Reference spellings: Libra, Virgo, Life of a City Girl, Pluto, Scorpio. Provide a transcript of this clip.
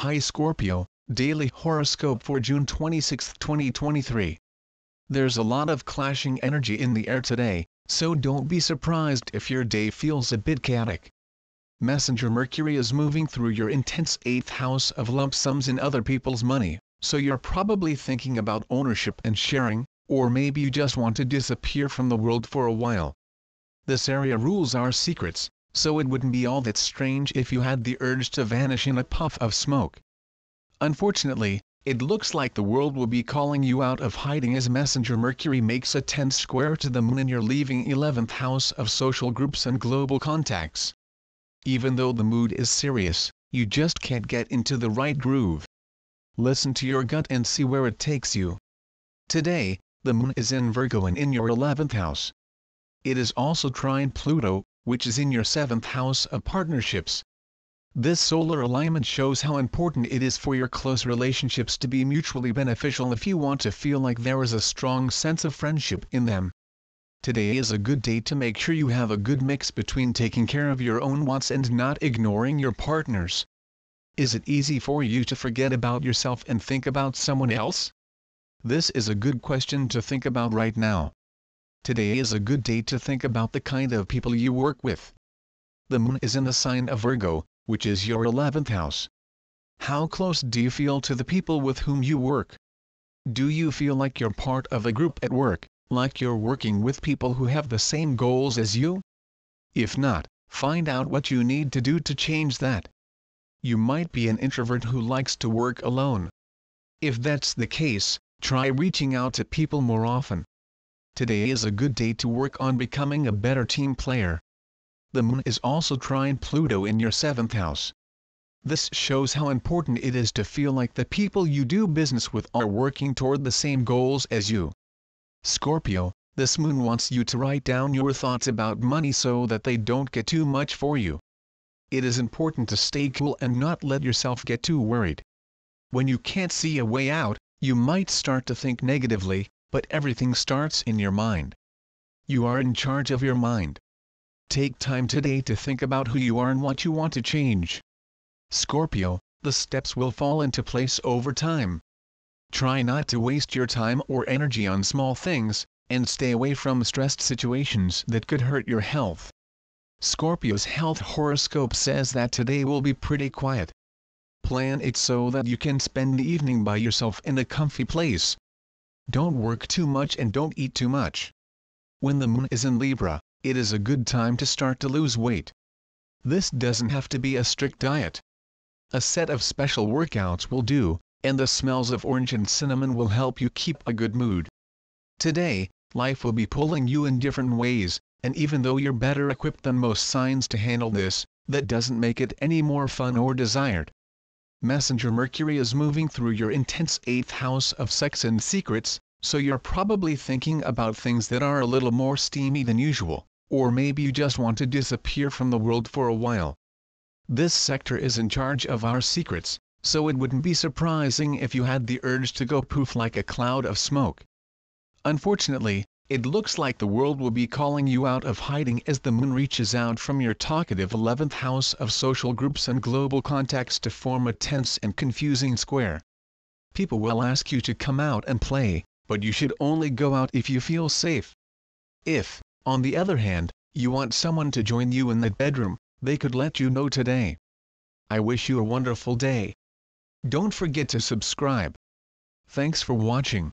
Hi Scorpio, daily horoscope for June 26, 2023. There's a lot of clashing energy in the air today, so don't be surprised if your day feels a bit chaotic. Messenger Mercury is moving through your intense 8th house of lump sums in other people's money, so you're probably thinking about ownership and sharing, or maybe you just want to disappear from the world for a while. This area rules our secrets, so it wouldn't be all that strange if you had the urge to vanish in a puff of smoke. Unfortunately, it looks like the world will be calling you out of hiding as Messenger Mercury makes a 10th square to the moon in your leaving 11th house of social groups and global contacts. Even though the mood is serious, you just can't get into the right groove. Listen to your gut and see where it takes you. Today, the moon is in Virgo and in your 11th house. It is also trine Pluto, which is in your 7th house of partnerships. This solar alignment shows how important it is for your close relationships to be mutually beneficial if you want to feel like there is a strong sense of friendship in them. Today is a good day to make sure you have a good mix between taking care of your own wants and not ignoring your partners. Is it easy for you to forget about yourself and think about someone else? This is a good question to think about right now. Today is a good day to think about the kind of people you work with. The moon is in the sign of Virgo, which is your 11th house. How close do you feel to the people with whom you work? Do you feel like you're part of a group at work, like you're working with people who have the same goals as you? If not, find out what you need to do to change that. You might be an introvert who likes to work alone. If that's the case, try reaching out to people more often. Today is a good day to work on becoming a better team player. The moon is also trine Pluto in your 7th house. This shows how important it is to feel like the people you do business with are working toward the same goals as you. Scorpio, this moon wants you to write down your thoughts about money so that they don't get too much for you. It is important to stay cool and not let yourself get too worried. When you can't see a way out, you might start to think negatively, but everything starts in your mind. You are in charge of your mind. Take time today to think about who you are and what you want to change. Scorpio, the steps will fall into place over time. Try not to waste your time or energy on small things, and stay away from stressed situations that could hurt your health. Scorpio's health horoscope says that today will be pretty quiet. Plan it so that you can spend the evening by yourself in a comfy place. Don't work too much and don't eat too much. When the moon is in Libra, it is a good time to start to lose weight. This doesn't have to be a strict diet. A set of special workouts will do, and the smells of orange and cinnamon will help you keep a good mood. Today, life will be pulling you in different ways, and even though you're better equipped than most signs to handle this, that doesn't make it any more fun or desired. Messenger Mercury is moving through your intense 8th house of sex and secrets, so you're probably thinking about things that are a little more steamy than usual, or maybe you just want to disappear from the world for a while. This sector is in charge of our secrets, so it wouldn't be surprising if you had the urge to go poof like a cloud of smoke. Unfortunately, it looks like the world will be calling you out of hiding as the moon reaches out from your talkative 11th house of social groups and global contacts to form a tense and confusing square. People will ask you to come out and play, but you should only go out if you feel safe. If, on the other hand, you want someone to join you in the bedroom, they could let you know today. I wish you a wonderful day. Don't forget to subscribe. Thanks for watching.